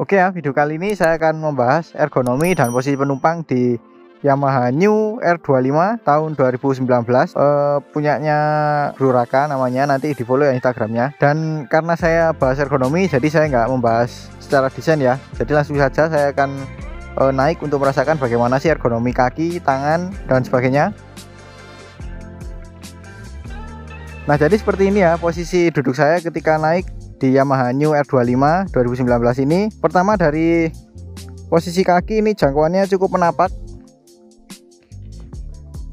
Oke ya, video kali ini saya akan membahas ergonomi dan posisi penumpang di Yamaha New R25 tahun 2019, punyanya Bro Raka namanya, nanti di follow ya Instagramnya. Dan karena saya bahas ergonomi, jadi saya nggak membahas secara desain ya, jadi langsung saja saya akan naik untuk merasakan bagaimana sih ergonomi kaki, tangan, dan sebagainya. Nah, jadi seperti ini ya posisi duduk saya ketika naik di Yamaha New R25 2019 ini. Pertama, dari posisi kaki ini jangkauannya cukup menapat,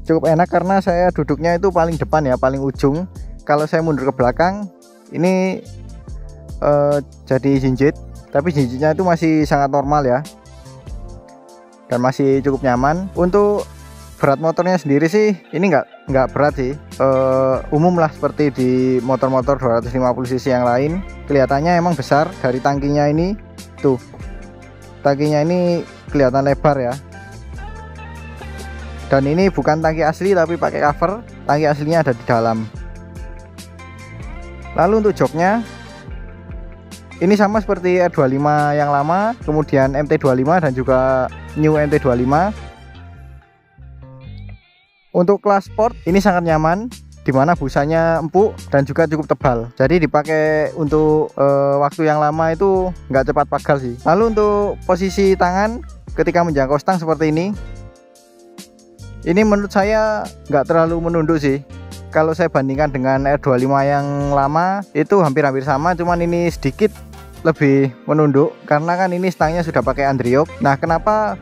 cukup enak karena saya duduknya itu paling depan ya, paling ujung. Kalau saya mundur ke belakang ini jadi jinjit, tapi jinjitnya itu masih sangat normal ya dan masih cukup nyaman. Untuk berat motornya sendiri sih ini nggak berat sih, umum lah seperti di motor-motor 250cc yang lain. Kelihatannya emang besar dari tangkinya ini, tuh tangkinya ini kelihatan lebar ya. Dan ini bukan tangki asli tapi pakai cover, tangki aslinya ada di dalam. Lalu untuk joknya ini sama seperti R25 yang lama, kemudian MT25 dan juga New MT25. Untuk kelas sport ini sangat nyaman, dimana busanya empuk dan juga cukup tebal, jadi dipakai untuk waktu yang lama itu nggak cepat pagar sih. Lalu untuk posisi tangan ketika menjangkau stang seperti ini menurut saya nggak terlalu menunduk sih. Kalau saya bandingkan dengan R25 yang lama itu hampir-hampir sama, cuman ini sedikit lebih menunduk karena kan ini stangnya sudah pakai andriok. Nah, kenapa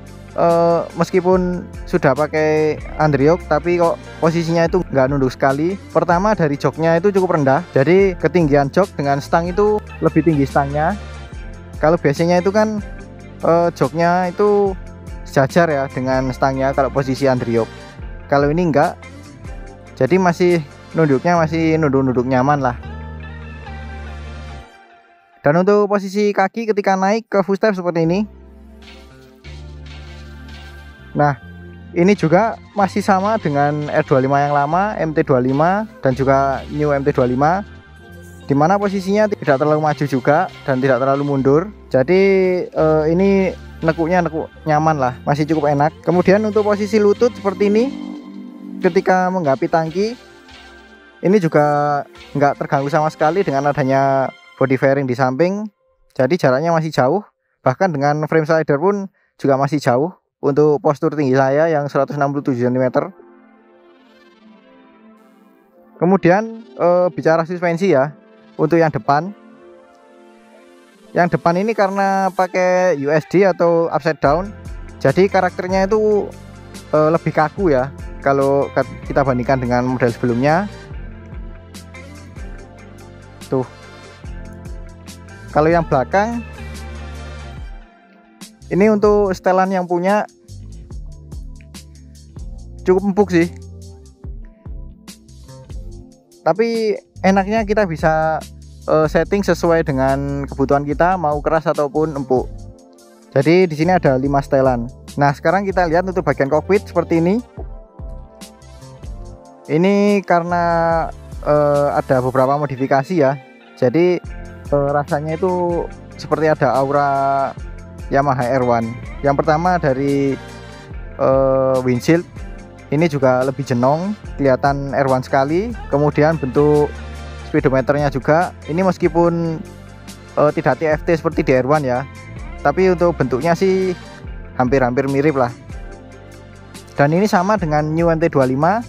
meskipun sudah pakai andriok tapi kok posisinya itu nggak nunduk sekali? Pertama, dari joknya itu cukup rendah, jadi ketinggian jok dengan stang itu lebih tinggi stangnya. Kalau biasanya itu kan joknya itu sejajar ya dengan stangnya kalau posisi andriok, kalau ini enggak, jadi masih nunduknya masih nunduk-nunduk nyaman lah. Dan untuk posisi kaki ketika naik ke footstep seperti ini. Nah, ini juga masih sama dengan R25 yang lama, MT25 dan juga New MT25, dimana posisinya tidak terlalu maju juga dan tidak terlalu mundur. Jadi ini nekuknya nekuk nyaman lah, masih cukup enak. Kemudian untuk posisi lutut seperti ini ketika menggapi tangki, ini juga nggak terganggu sama sekali dengan adanya body fairing di samping, jadi jaraknya masih jauh. Bahkan dengan frame slider pun juga masih jauh untuk postur tinggi saya yang 167 cm. Kemudian bicara suspensi ya, untuk yang depan ini karena pakai USD atau upside down, jadi karakternya itu lebih kaku ya kalau kita bandingkan dengan model sebelumnya. Tuh, kalau yang belakang ini untuk setelan yang punya cukup empuk sih, tapi enaknya kita bisa setting sesuai dengan kebutuhan kita, mau keras ataupun empuk. Jadi di sini ada 5 setelan. Nah, sekarang kita lihat untuk bagian kokpit seperti ini. Ini karena ada beberapa modifikasi ya, jadi rasanya itu seperti ada aura Yamaha R1. Yang pertama dari windshield ini juga lebih jenong, kelihatan R1 sekali. Kemudian bentuk speedometernya juga, ini meskipun tidak TFT seperti di R1 ya, tapi untuk bentuknya sih hampir-hampir mirip lah. Dan ini sama dengan New MT25,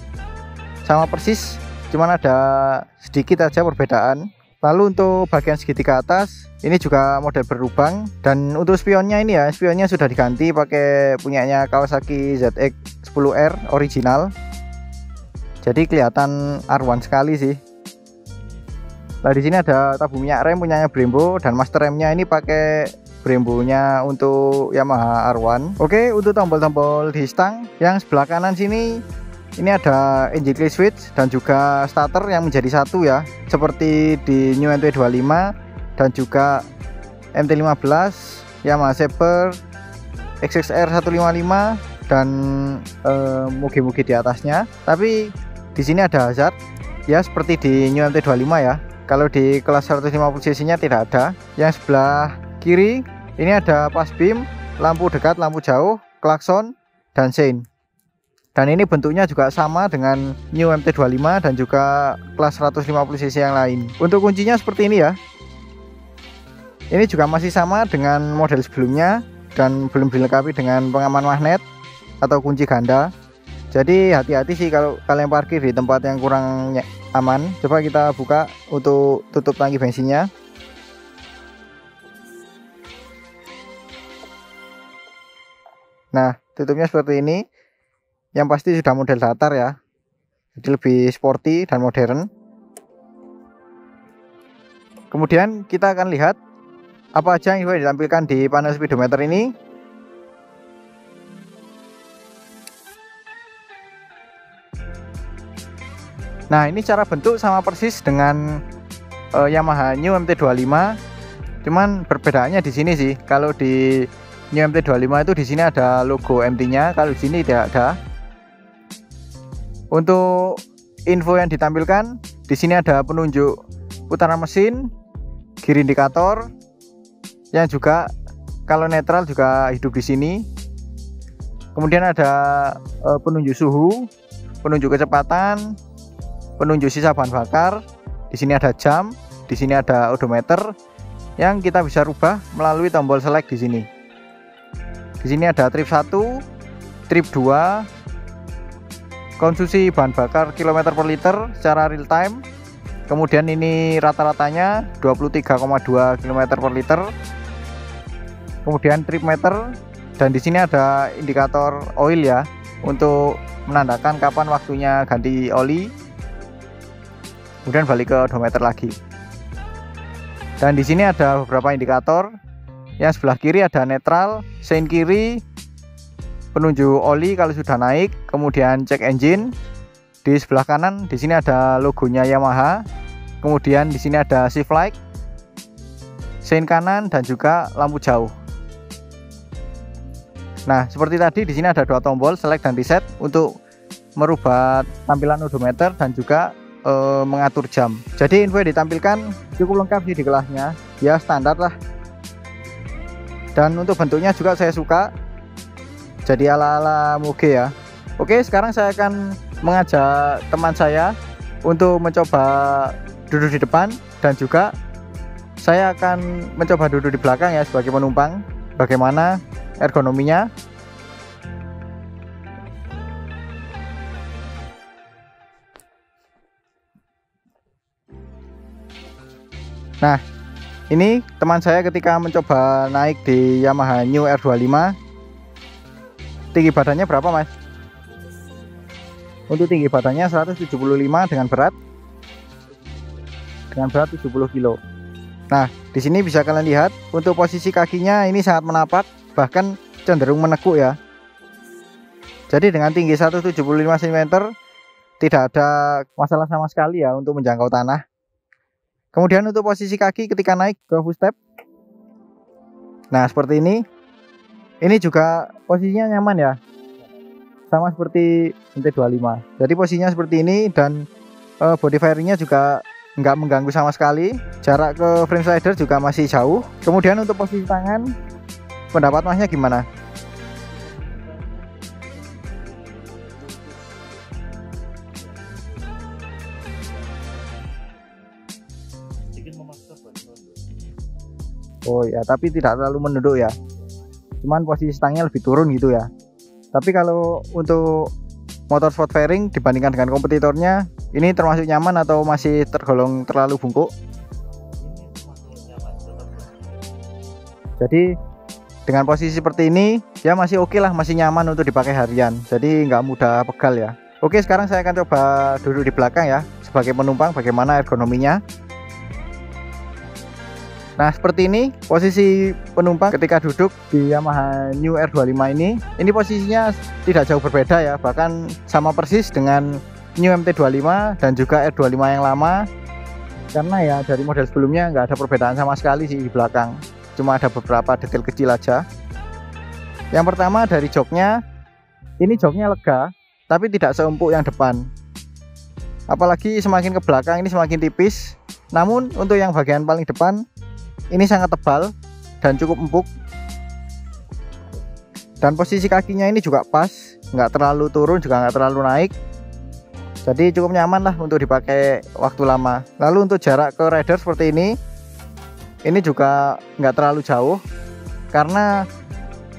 sama persis, cuman ada sedikit aja perbedaan. Lalu untuk bagian segitiga atas ini juga model berlubang. Dan untuk spionnya ini ya, spionnya sudah diganti pakai punyanya Kawasaki ZX 10R original, jadi kelihatan R1 sekali sih. Nah, di sini ada tabung minyak rem punyanya Brembo, dan master remnya ini pakai Brembonya untuk Yamaha R1. Oke, untuk tombol-tombol di stang yang sebelah kanan sini, ini ada engine clear switch dan juga starter yang menjadi satu ya, seperti di New MT25 dan juga MT15, Yamaha Xabre, XSR155 dan mojho_038 di atasnya. Tapi di sini ada hazard ya seperti di New MT25 ya, kalau di kelas 150cc nya tidak ada. Yang sebelah kiri Ini ada pas beam, lampu dekat, lampu jauh, klakson, dan sein. Dan ini bentuknya juga sama dengan New MT25 dan juga kelas 150cc yang lain. Untuk kuncinya seperti ini ya. Ini juga masih sama dengan model sebelumnya dan belum dilengkapi dengan pengaman magnet atau kunci ganda. Jadi hati-hati sih kalau kalian parkir di tempat yang kurang aman. Coba kita buka untuk tutup tangki bensinnya. Nah, tutupnya seperti ini. Yang pasti sudah model datar ya, jadi lebih sporty dan modern. Kemudian kita akan lihat apa aja yang sudah ditampilkan di panel speedometer ini. Nah, ini cara bentuk sama persis dengan Yamaha New MT25, cuman perbedaannya di sini sih. Kalau di New MT25 itu di sini ada logo MT-nya, kalau di sini tidak ada. Untuk info yang ditampilkan di sini ada penunjuk putaran mesin, gear indikator, yang juga kalau netral juga hidup di sini. Kemudian ada penunjuk suhu, penunjuk kecepatan, penunjuk sisa bahan bakar. Di sini ada jam, di sini ada odometer yang kita bisa rubah melalui tombol select di sini. Di sini ada trip 1, trip 2. Konsumsi bahan bakar kilometer per liter secara real time. Kemudian ini rata-ratanya 23,2 km per liter. Kemudian trip meter, dan di sini ada indikator oil ya, untuk menandakan kapan waktunya ganti oli. Kemudian balik ke odometer lagi. Dan di sini ada beberapa indikator. Yang sebelah kiri ada netral, sein kiri, penunjuk oli kalau sudah naik, kemudian cek engine. Di sebelah kanan di sini ada logonya Yamaha. Kemudian di sini ada shift light, sein kanan, dan juga lampu jauh. Nah, seperti tadi di sini ada dua tombol select dan reset untuk merubah tampilan odometer dan juga mengatur jam. Jadi info yang ditampilkan cukup lengkap sih di kelasnya. Ya standar lah. Dan untuk bentuknya juga saya suka. Jadi ala-ala moge ya. Oke, sekarang saya akan mengajak teman saya untuk mencoba duduk di depan, dan juga saya akan mencoba duduk di belakang ya sebagai penumpang. Bagaimana ergonominya? Nah, ini teman saya ketika mencoba naik di Yamaha New R25. Tinggi badannya berapa, Mas? Untuk tinggi badannya 175 dengan berat 70 kg. Nah, di sini bisa kalian lihat untuk posisi kakinya ini sangat menapak, bahkan cenderung menekuk ya. Jadi dengan tinggi 175 cm tidak ada masalah sama sekali ya untuk menjangkau tanah. Kemudian untuk posisi kaki ketika naik ke footstep, nah seperti ini. Ini juga posisinya nyaman ya, sama seperti MT25. Jadi posisinya seperti ini, dan body fairingnya juga nggak mengganggu sama sekali. Jarak ke frame slider juga masih jauh. Kemudian untuk posisi tangan, pendapat Masnya gimana? Oh ya, tapi tidak terlalu menunduk ya. Cuman posisi stangnya lebih turun gitu ya. Tapi kalau untuk motor sport fairing dibandingkan dengan kompetitornya, ini termasuk nyaman atau masih tergolong terlalu bungkuk? Jadi dengan posisi seperti ini ya masih oke lah, masih nyaman untuk dipakai harian. Jadi nggak mudah pegal ya. Oke, sekarang saya akan coba duduk di belakang ya sebagai penumpang, bagaimana ergonominya. Nah, seperti ini posisi penumpang ketika duduk di Yamaha New R25 ini posisinya tidak jauh berbeda ya, bahkan sama persis dengan New MT25 dan juga R25 yang lama. Karena ya dari model sebelumnya nggak ada perbedaan sama sekali sih di belakang, cuma ada beberapa detail kecil aja. Yang pertama dari joknya, ini joknya lega, tapi tidak seempuk yang depan. Apalagi semakin ke belakang ini semakin tipis, namun untuk yang bagian paling depan ini sangat tebal dan cukup empuk. Dan posisi kakinya ini juga pas, nggak terlalu turun juga nggak terlalu naik, jadi cukup nyaman lah untuk dipakai waktu lama. Lalu untuk jarak ke rider seperti ini juga nggak terlalu jauh karena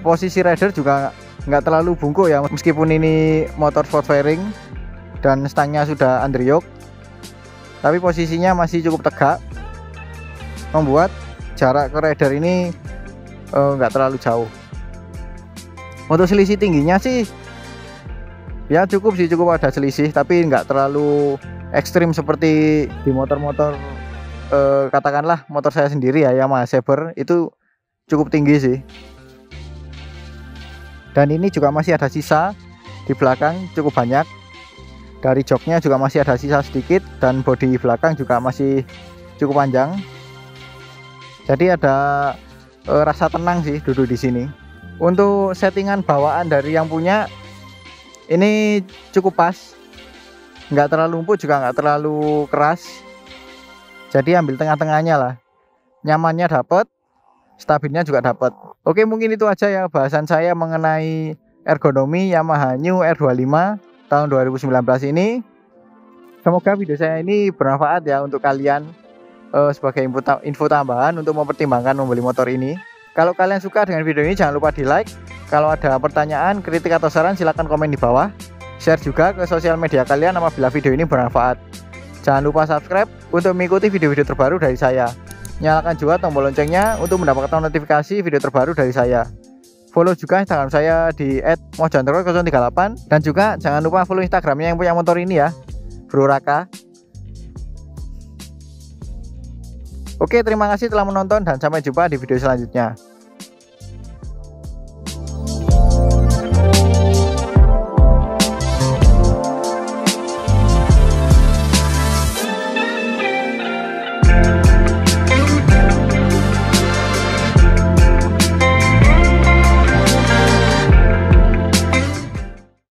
posisi rider juga nggak terlalu bungkuk ya, meskipun ini motor sport fairing dan stangnya sudah under yoke, tapi posisinya masih cukup tegak, membuat jarak ke rider ini nggak terlalu jauh. Untuk selisih tingginya sih ya cukup ada selisih, tapi nggak terlalu ekstrim seperti di motor-motor katakanlah motor saya sendiri ya, Yamaha Xabre itu cukup tinggi sih. Dan ini juga masih ada sisa di belakang cukup banyak, dari joknya juga masih ada sisa sedikit, dan bodi belakang juga masih cukup panjang, jadi ada rasa tenang sih duduk di sini. Untuk settingan bawaan dari yang punya ini cukup pas, nggak terlalu empuk juga nggak terlalu keras, jadi ambil tengah-tengahnya lah, nyamannya dapat, stabilnya juga dapat. Oke, mungkin itu aja ya bahasan saya mengenai ergonomi Yamaha New R25 tahun 2019 ini. Semoga video saya ini bermanfaat ya untuk kalian sebagai info tambahan untuk mempertimbangkan membeli motor ini. Kalau kalian suka dengan video ini jangan lupa di like. Kalau ada pertanyaan, kritik atau saran silahkan komen di bawah. Share juga ke sosial media kalian apabila video ini bermanfaat. Jangan lupa subscribe untuk mengikuti video-video terbaru dari saya. Nyalakan juga tombol loncengnya untuk mendapatkan notifikasi video terbaru dari saya. Follow juga Instagram saya di @mojho_038. Dan juga jangan lupa follow Instagramnya yang punya motor ini ya, Bro Raka. Oke, terima kasih telah menonton dan sampai jumpa di video selanjutnya.